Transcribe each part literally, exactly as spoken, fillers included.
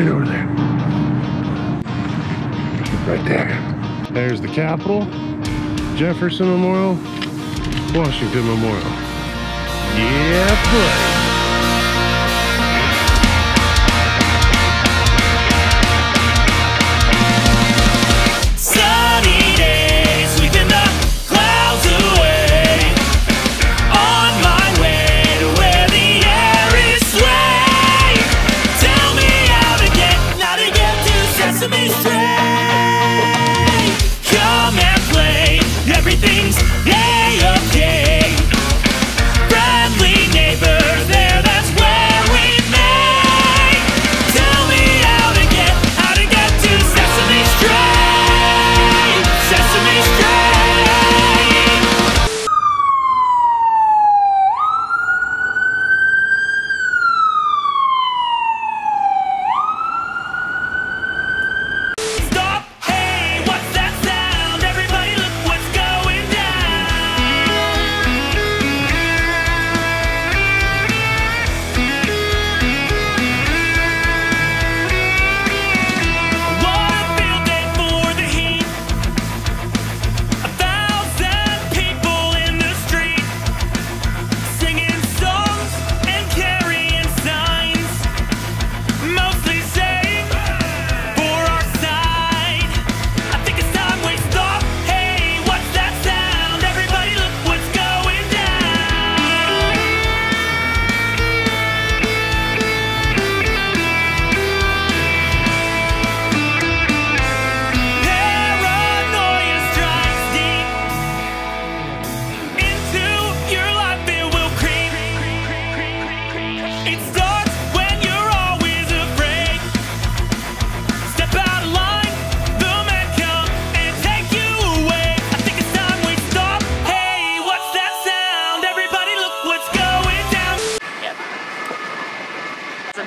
right over there. Right there. There's the Capitol, Jefferson Memorial, Washington Memorial. Yeah, boy.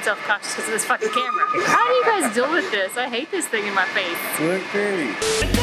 Self-conscious because of this fucking camera. How do you guys deal with this? I hate this thing in my face. Look pretty. Good.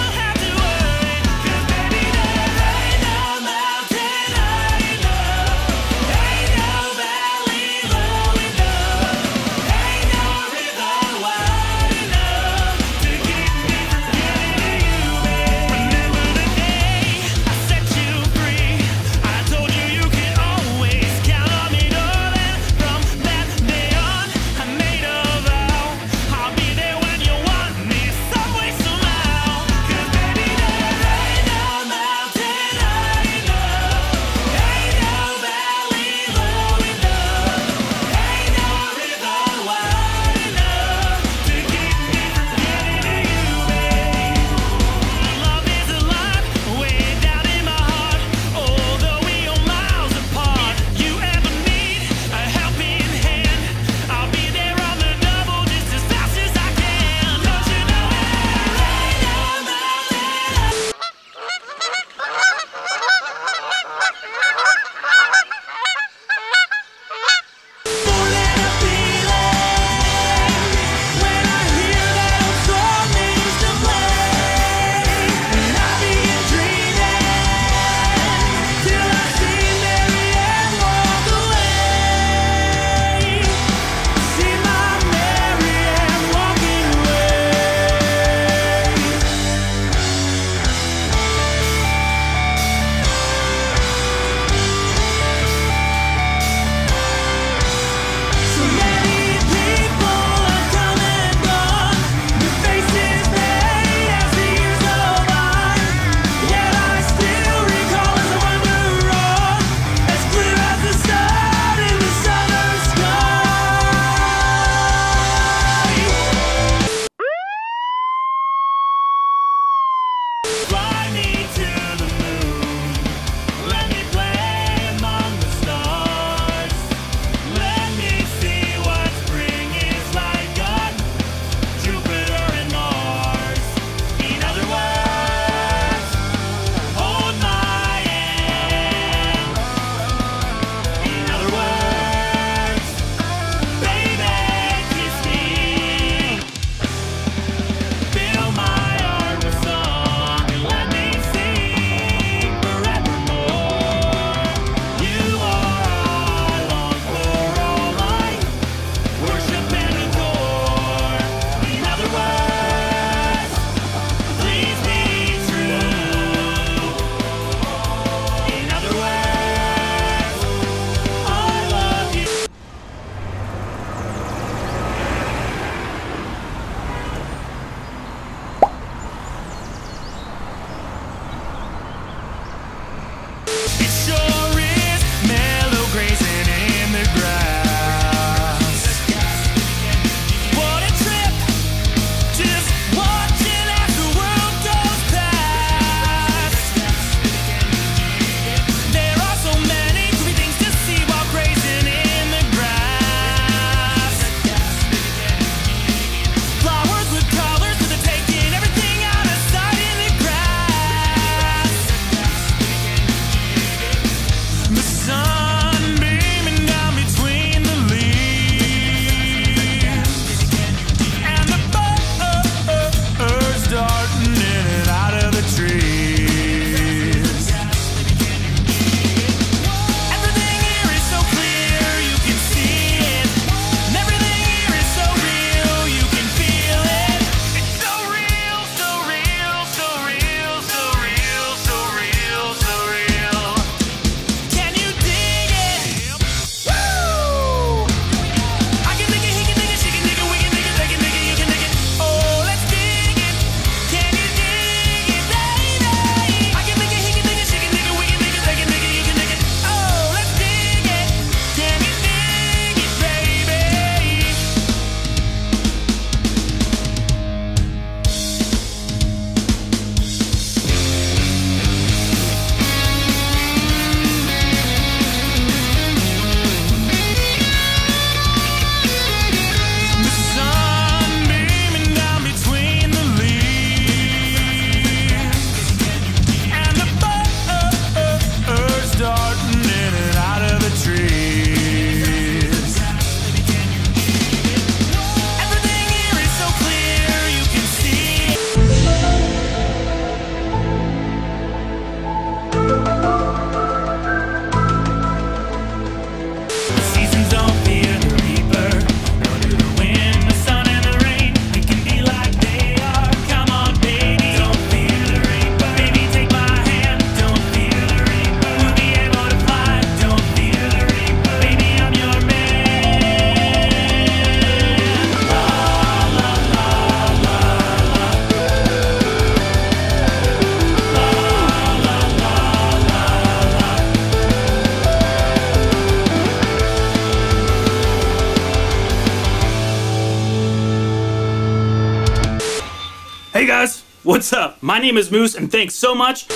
Hey guys, what's up? My name is Moose and thanks so much.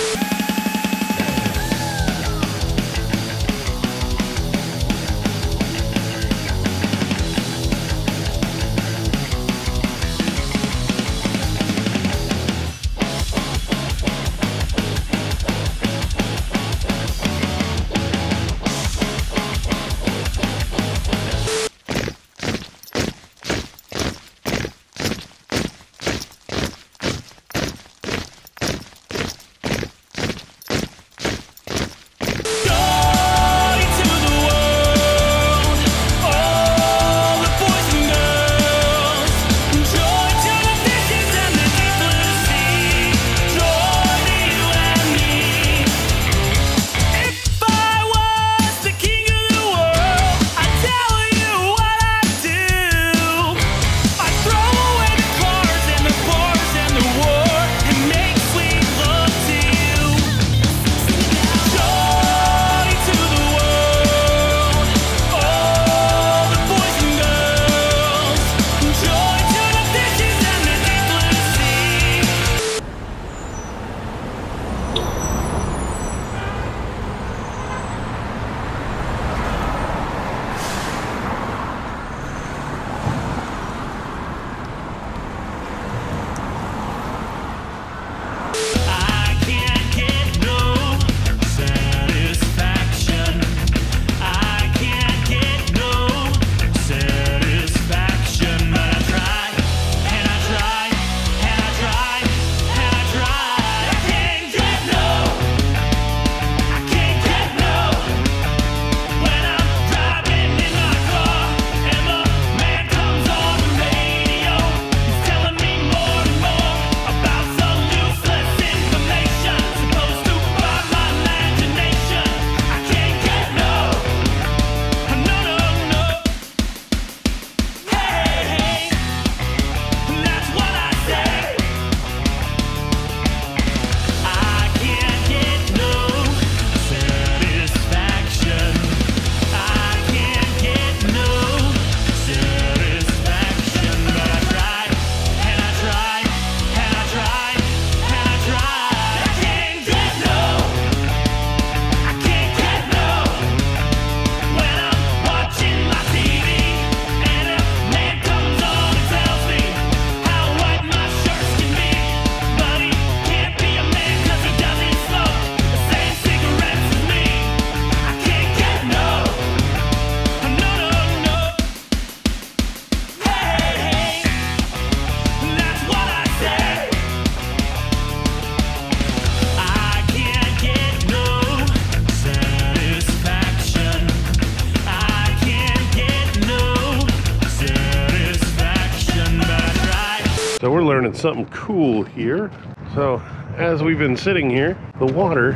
So we're learning something cool here. So as we've been sitting here, the water,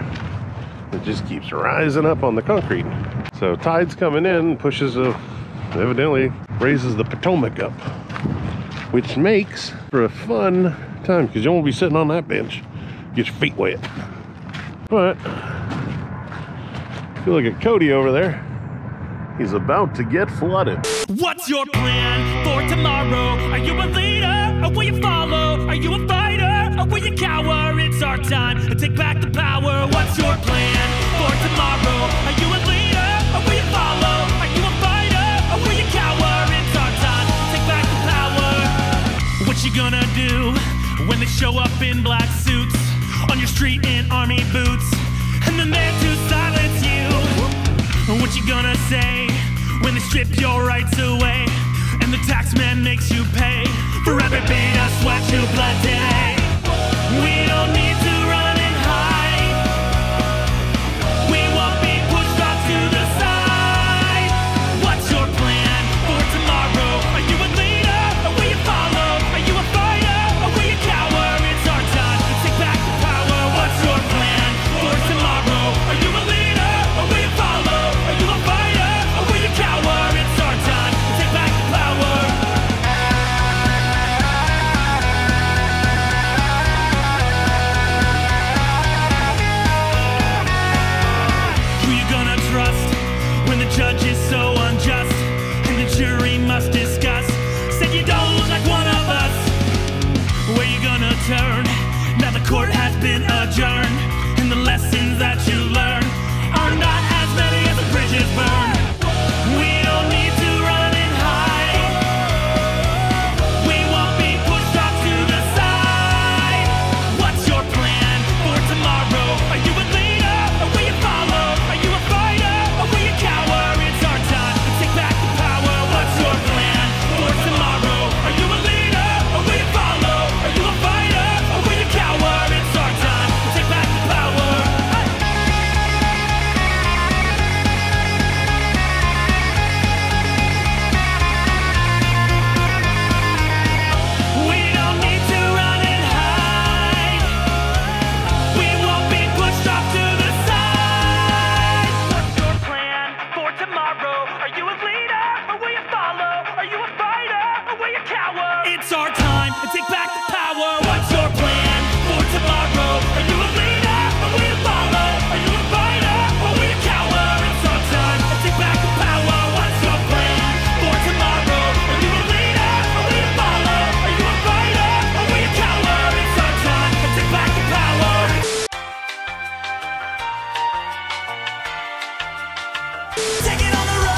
it just keeps rising up on the concrete. So tide's coming in, pushes, a, evidently raises the Potomac up, which makes for a fun time because you won't be sitting on that bench, get your feet wet. But if you look at Cody over there, he's about to get flooded. What's your plan for tomorrow? Are you a leader? Or will you follow? Are you a fighter? Or will you cower? It's our time to take back the power. What's your plan for tomorrow? Are you a leader? Or will you follow? Are you a fighter? Or will you cower? It's our time to take back the power. What you gonna do when they show up in black suits, on your street in army boots, and then they're to silence you? What you gonna say when they strip your rights away, and the taxman makes you pay? For every bit of sweat you blood today, we don't need to run and hide. We won't be pushed off to the side. What's your plan for tomorrow? Are you a leader? Or will you follow? Are you a fighter? Or will you cower? It's our time to take back the power. What's your plan for tomorrow? Are you a leader? Or will you follow? Are you a fighter? Or will you cower? It's our time to take back the power. court has been adjourned, and the lessons that you learn are not as many as the bridges burn. We don't need to run and hide. We won't be pushed off to the side. What's your plan for tomorrow? Are you a leader, or will you follow? Are you a fighter, or will you cower? It's our time to take back the power. What's your plan for tomorrow? Are you a leader, or will you follow? Are you a fighter, or will you cower? It's our time to take back the power. We don't need to run and hide. We won't be pushed off to the side. What's your plan for tomorrow? Are you a leader, or will you follow? Are you a fighter, or will you cower? It's our time to take back the power. What's your plan for tomorrow? Are you a leader, or will you follow? Are you a fighter, or will you cower? It's our time to take back the power. What's your plan for tomorrow? Are you a leader, or will you follow? Are you a fighter, or will you cower? It's our time to take back the power. Take it on the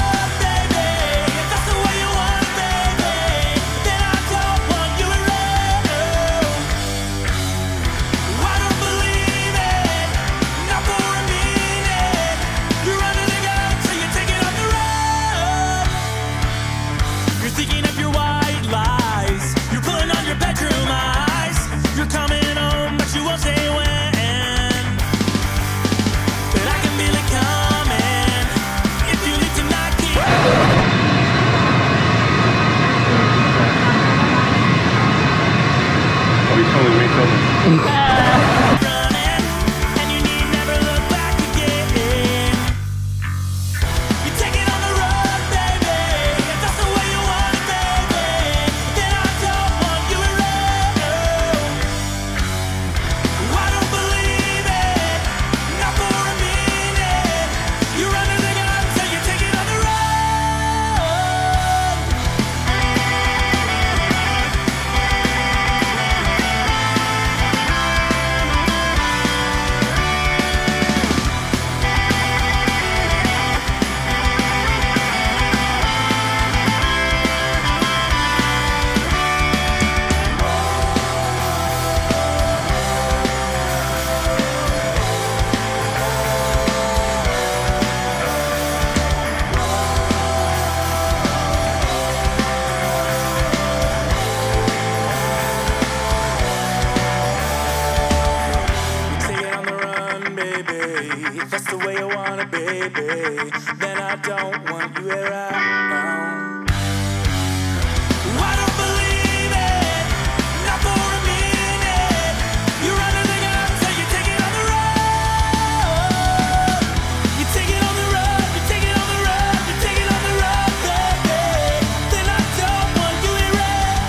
road, baby. If that's the way you want, baby, then I don't want you around. I don't believe it, not for a minute. You're under the gun, so you take it on the road. You're thinking of your white lies. You're pulling on your bedroom eyes. You're coming home, but you won't say when. But I can feel it coming. If you leave tonight, keep. We totally wake up. Running, and you need never look back again. You take it on the road, baby. If that's the way you want it, baby, then I don't want you around. I don't believe it, not for a minute. You're under the gun, so you take it on the road. Take it on the run, baby. If that's the way you want it, baby, then I don't want you around. I don't believe it, not for a minute. You're under the gun, so you take it on the road. You take it on the road, you take it on the road, you take it on the road, baby, then I don't want you around. I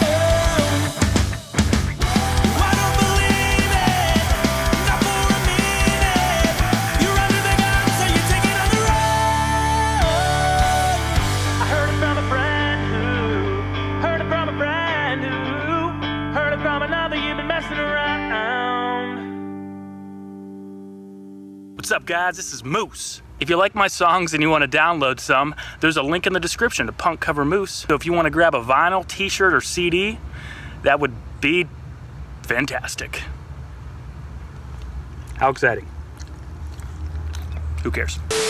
don't believe it, not for a minute. You're under the gun, so you take it on the road. I heard it from a friend who heard it from a friend who heard it from another. You've been messing around. What's up, guys? This is Moose. If you like my songs and you want to download some, there's a link in the description to PunkCoverMoose. So if you want to grab a vinyl, t-shirt, or C D, that would be fantastic. How exciting? Who cares?